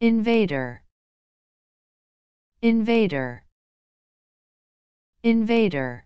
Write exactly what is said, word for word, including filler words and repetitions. Invader, invader, invader.